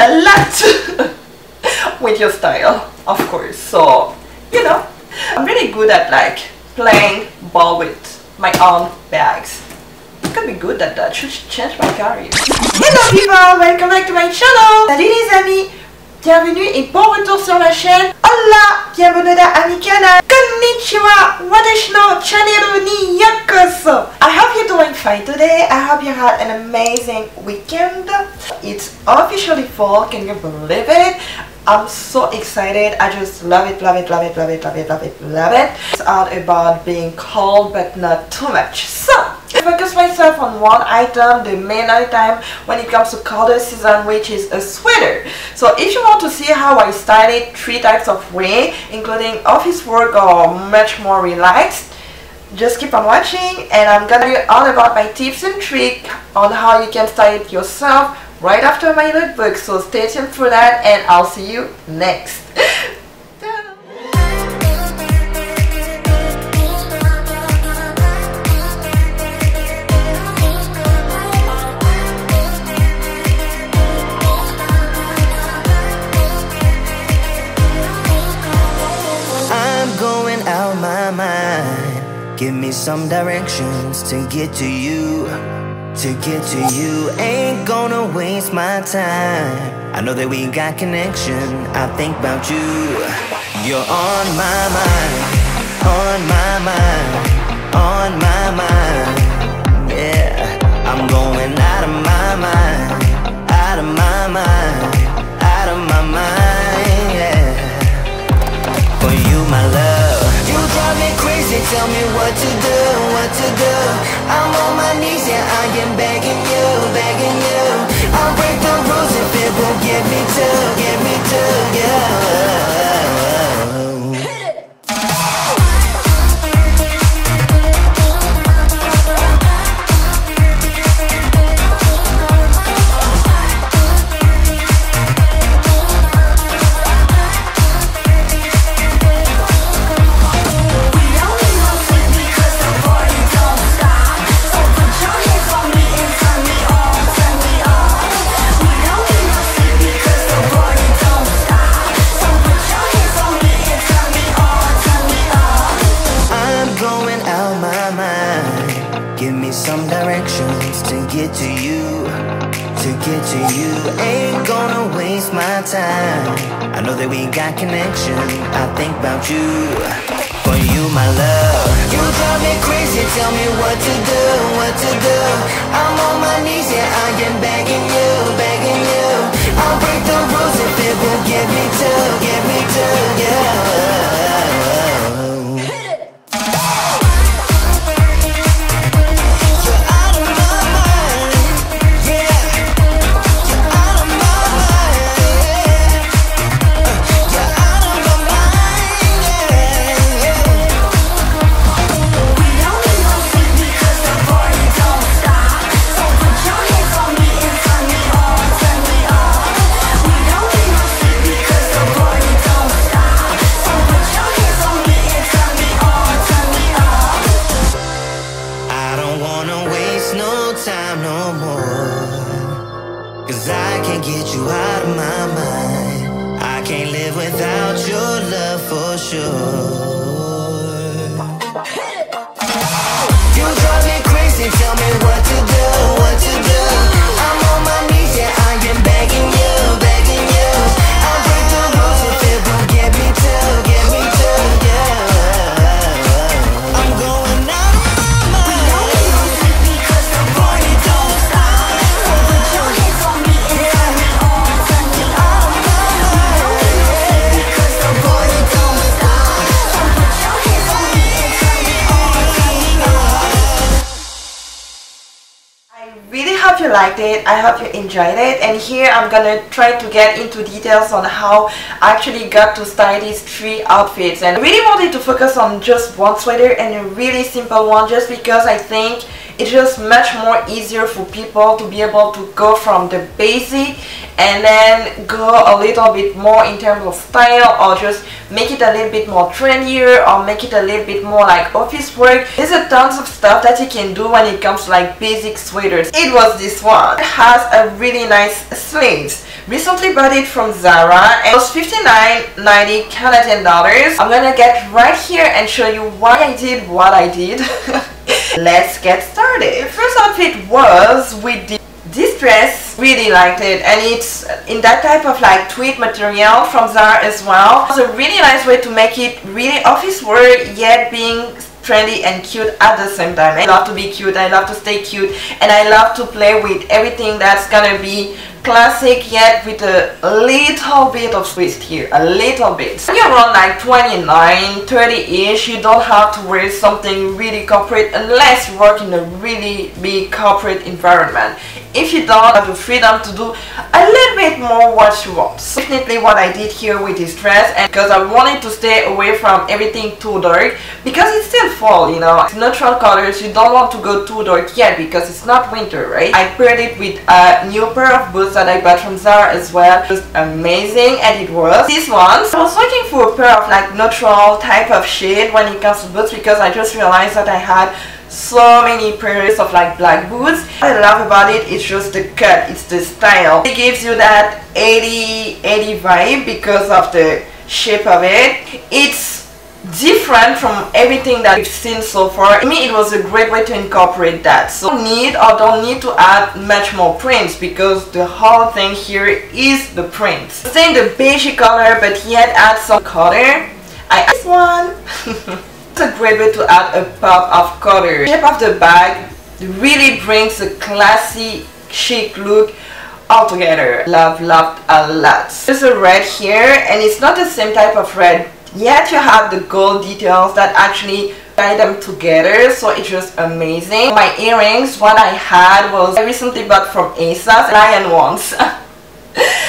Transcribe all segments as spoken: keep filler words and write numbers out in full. a lot with your style, of course. So, you know, I'm really good at like playing ball with my own bags. I could be good at that. Should change my career. Hello people, welcome back to my channel. Salut les amis, bienvenue et bon retour sur la chaîne. Hola, bienvenue à mi canal. Konnichiwa, watashi no channel ni yokoso. I hope you're doing fine today. I hope you had an amazing weekend. It's officially fall. Can you believe it? I'm so excited. I just love it, love it, love it, love it, love it, love it, love it. It's all about being cold but not too much. So I focus myself on one item, the main item when it comes to colder season, which is a sweater. So if you want to see how I style it three types of way, including office work or much more relaxed, just keep on watching and I'm gonna tell you all about my tips and tricks on how you can style it yourself right after my lookbook, so stay tuned for that and I'll see you next. I'm going out my mind. Give me some directions to get to you. To get to you, ain't gonna waste my time. I know that we got connection, I think about you. You're on my mind, on my mind, on my mind. Yeah, I'm going out of my mind, out of my mind, out of my mind, yeah. For you, my love. Tell me what to do, what to do. I'm on my knees and I am begging you, begging you. I'll break the rules if it won't get me to, get me to, connection, I think about you. For you, my love. You drive me crazy, tell me what to do, what to do. I'm on my knees, yeah, I am begging you, begging you. I'll break the rules if it won't get me to, get me to, yeah. Liked it. I hope you enjoyed it, and here I'm gonna try to get into details on how I actually got to style these three outfits. And I really wanted to focus on just one sweater and a really simple one, just because I think it's just much more easier for people to be able to go from the basic and then go a little bit more in terms of style, or just make it a little bit more trendier, or make it a little bit more like office work. There's a tons of stuff that you can do when it comes to like basic sweaters. It was this one. It has a really nice sleeves. Recently bought it from Zara and it was fifty-nine ninety Canadian dollars. I'm gonna get right here and show you why I did what I did. Let's get started. The first outfit was with the This dress, really liked it, and it's in that type of like tweed material from Zara as well. It's a really nice way to make it really office wear yet being trendy and cute at the same time. I love to be cute, I love to stay cute, and I love to play with everything that's gonna be classic yet with a little bit of twist here, a little bit. When you're around like twenty-nine, thirty-ish, you don't have to wear something really corporate unless you work in a really big corporate environment. If you don't, have the freedom to do a little bit more what you want. So definitely what I did here with this dress, and because I wanted to stay away from everything too dark, because it's still fall, you know, it's neutral colors, you don't want to go too dark yet because it's not winter, right? I paired it with a new pair of boots that I bought from Zara as well. It was amazing, and it was this one. So I was looking for a pair of like neutral type of shade when it comes to boots because I just realized that I had so many pairs of like black boots. What I love about it is just the cut, it's the style. It gives you that eighty eighty vibe because of the shape of it. It's different from everything that we've seen so far. To me, it was a great way to incorporate that. So don't need or don't need to add much more prints because the whole thing here is the prints. Stay in the beige color but yet add some color. I add this one. It's a great way to add a pop of color. The shape of the bag really brings a classy chic look altogether. Love, loved a lot. There's a red here, and it's not the same type of red, yet you have the gold details that actually tie them together, so it's just amazing. My earrings, what I had was I recently bought from ASOS Lion ones.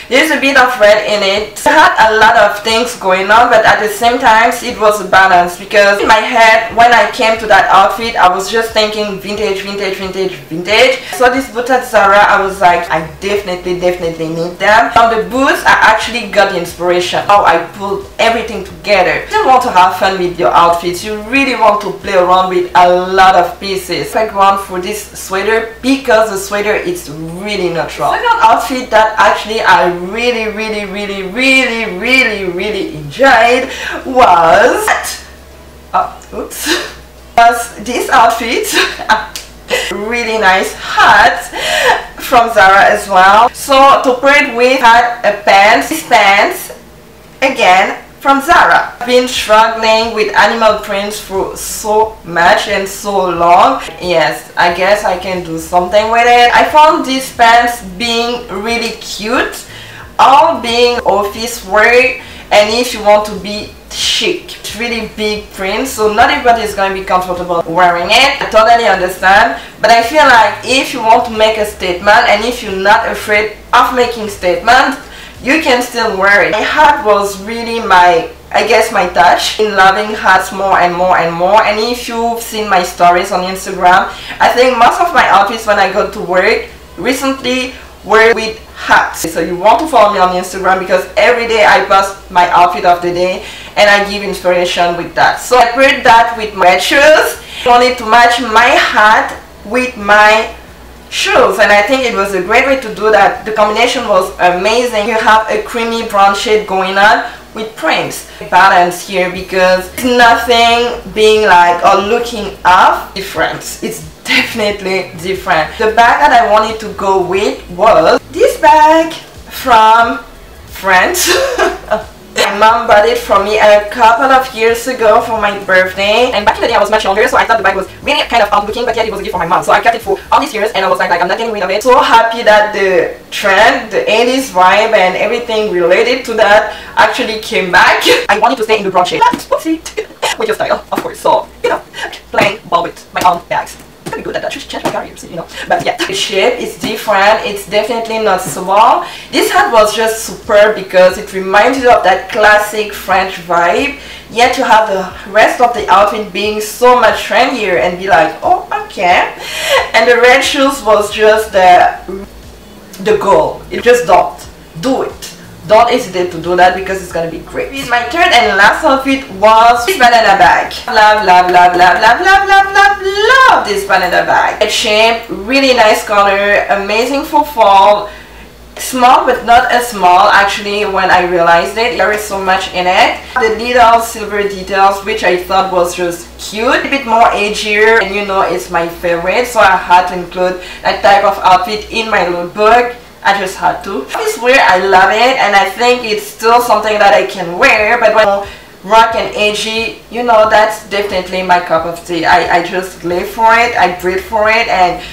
There's a bit of red in it. I had a lot of things going on, but at the same time it was a balance because in my head when I came to that outfit I was just thinking vintage, vintage, vintage, vintage. So this boot at Zara, I was like, I definitely, definitely need them. From the boots I actually got the inspiration, how I pulled everything together. You want to have fun with your outfits, you really want to play around with a lot of pieces. Background for this sweater because the sweater is really natural. Second outfit that actually I really really really really really really enjoyed was that, oh, oops, was this outfit. Really nice hat from Zara as well. So to pair it with, had a pants, these pants again from Zara. I've been struggling with animal prints for so much and so long. Yes, I guess I can do something with it. I found these pants being really cute, all being office wear, and if you want to be chic, it's really big print, so not everybody is going to be comfortable wearing it. I totally understand, but I feel like if you want to make a statement and if you're not afraid of making statements, you can still wear it. My hat was really my, I guess, my touch in loving hats more and more and more. And if you've seen my stories on Instagram, I think most of my outfits when I go to work recently were with hats. So you want to follow me on Instagram because every day I post my outfit of the day and I give inspiration with that. So I paired that with my shoes. I wanted to match my hat with my shoes, and I think it was a great way to do that. The combination was amazing. You have a creamy brown shade going on with prints. Balance here because it's nothing being like or looking off. Different. It's definitely different. The bag that I wanted to go with was this bag from France. My mom bought it for me a couple of years ago for my birthday, and back in the day I was much younger, so I thought the bag was really kind of odd-looking, but yet it was a gift for my mom, so I kept it for all these years, and I was like, like I'm not getting rid of it. So happy that the trend, the eighties vibe and everything related to that actually came back. I wanted to stay in the brown shade. With your style, of course, so, you know, playing ball with my own bags. Pretty good at that. Should change my careers, you know. But yeah, the shape is different. It's definitely not small. This hat was just superb because it reminds you of that classic French vibe. Yet you have the rest of the outfit being so much trendier and be like, oh, okay. And the red shoes was just the the goal. It just don't do it. Don't hesitate to do that because it's gonna be great. My third and last outfit was this banana bag. Love, love, love, love, love, love, love, love, love this banana bag. It's shaped, really nice color, amazing for fall. small but not as small actually when I realized it. There is so much in it. The little silver details which I thought was just cute, a bit more edgier, and you know it's my favorite, so I had to include that type of outfit in my lookbook. I just had to. This wear, I love it, and I think it's still something that I can wear, but when rock and edgy, you know, that's definitely my cup of tea. I, I just live for it, I breathe for it, and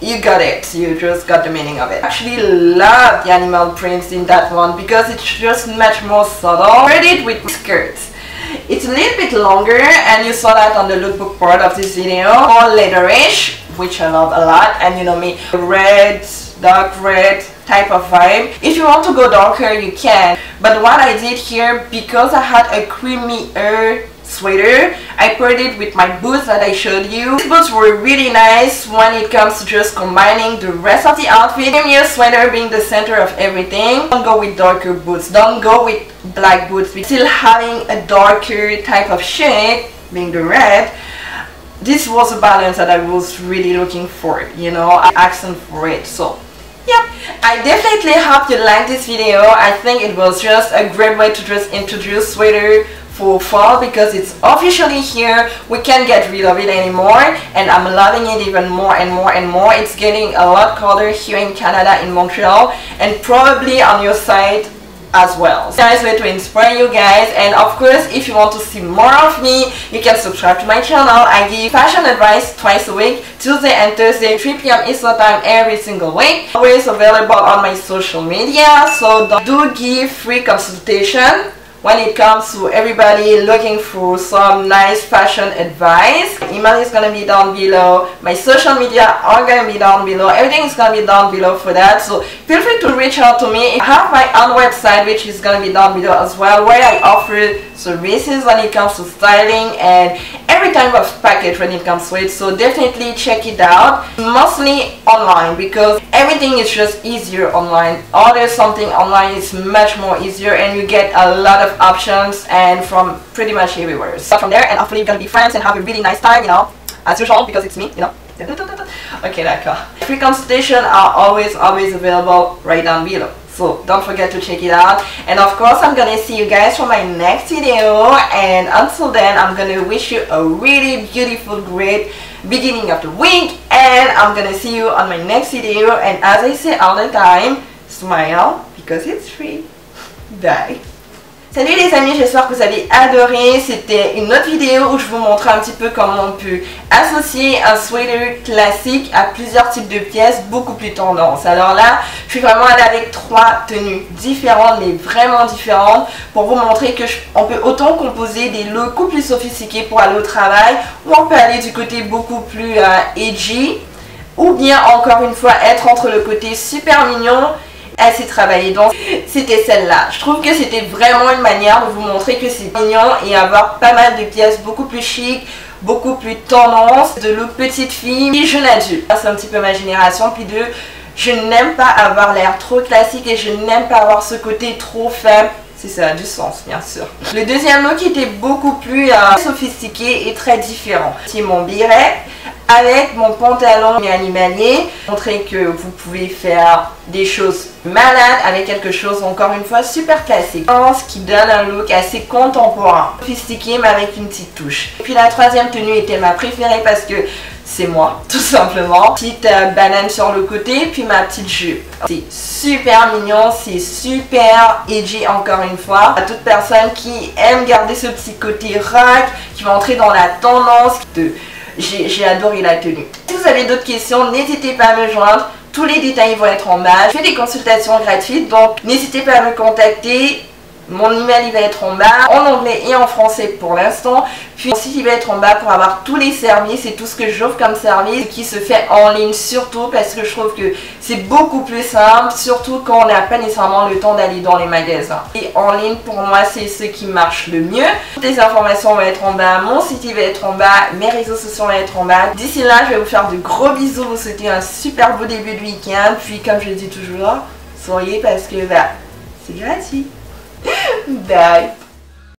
you got it, you just got the meaning of it. I actually love the animal prints in that one because it's just much more subtle. Paired it with skirts. It's a little bit longer, and you saw that on the lookbook part of this video. More leatherish, which I love a lot, and you know me, red, dark red type of vibe. If you want to go darker, you can. But what I did here, because I had a creamier sweater, I paired it with my boots that I showed you. These boots were really nice when it comes to just combining the rest of the outfit. Creamier sweater being the center of everything. Don't go with darker boots. Don't go with black boots. Still having a darker type of shade, being the red. This was a balance that I was really looking for, you know, I accent for it. So yeah, I definitely hope you liked this video. I think it was just a great way to just introduce sweater for fall because it's officially here. We can't get rid of it anymore, and I'm loving it even more and more and more. It's getting a lot colder here in Canada, in Montreal, and probably on your side as well. So nice way to inspire you guys, and of course if you want to see more of me, you can subscribe to my channel. I give fashion advice twice a week, Tuesday and Thursday, three p m Eastern time every single week. Always available on my social media, so do give free consultation when it comes to everybody looking for some nice fashion advice. Email is gonna be down below, my social media are gonna be down below, everything is gonna be down below for that, so feel free to reach out to me. I have my own website which is gonna be down below as well, where I offer services when it comes to styling and every type of package when it comes to it, so definitely check it out. Mostly online because everything is just easier online. Order something online is much more easier, and you get a lot of options and from pretty much everywhere. So from there, and hopefully we're gonna be friends and have a really nice time, you know, as usual, because it's me, you know. Okay, that's cool. Free consultations are always always available right down below, so don't forget to check it out. And of course I'm gonna see you guys for my next video, and until then I'm gonna wish you a really beautiful, great beginning of the week, and I'm gonna see you on my next video. And as I say all the time, smile because it's free. Bye. Salut les amis, j'espère que vous avez adoré. C'était une autre vidéo où je vous montrais un petit peu comment on peut associer un sweater classique à plusieurs types de pièces beaucoup plus tendance. Alors là, je suis vraiment allée avec trois tenues différentes, mais vraiment différentes, pour vous montrer que je, on peut autant composer des looks beaucoup plus sophistiqués pour aller au travail, ou on peut aller du côté beaucoup plus euh, edgy, ou bien encore une fois être entre le côté super mignon assez travaillé. Donc c'était celle-là. Je trouve que c'était vraiment une manière de vous montrer que c'est mignon et avoir pas mal de pièces beaucoup plus chic, beaucoup plus tendance, de look petite fille et jeune adulte. C'est un petit peu ma génération. Puis deux, je n'aime pas avoir l'air trop classique et je n'aime pas avoir ce côté trop faible. Si ça a du sens, bien sûr. Le deuxième look était beaucoup plus euh, sophistiqué et très différent. C'est mon biret avec mon pantalon animalier. Montrer que vous pouvez faire des choses malades avec quelque chose, encore une fois, super classique. Ce qui donne un look assez contemporain, sophistiqué mais avec une petite touche. Et puis la troisième tenue était ma préférée parce que c'est moi, tout simplement. Petite euh, banane sur le côté, puis ma petite jupe. C'est super mignon, c'est super edgy encore une fois. À toute personne qui aime garder ce petit côté rock, qui va entrer dans la tendance. De... J'ai adoré la tenue. Si vous avez d'autres questions, n'hésitez pas à me joindre. Tous les détails vont être en bas. Je fais des consultations gratuites, donc n'hésitez pas à me contacter. Mon email il va être en bas, en anglais et en français pour l'instant. Puis mon site il va être en bas pour avoir tous les services et tout ce que j'offre comme service qui se fait en ligne, surtout parce que je trouve que c'est beaucoup plus simple, surtout quand on n'a pas nécessairement le temps d'aller dans les magasins. Et en ligne pour moi c'est ce qui marche le mieux. Toutes les informations vont être en bas, mon site il va être en bas, mes réseaux sociaux vont être en bas. D'ici là je vais vous faire de gros bisous, vous souhaiter un super beau début de week-end. Puis comme je dis toujours, souriez parce que bah, c'est gratuit. Bye.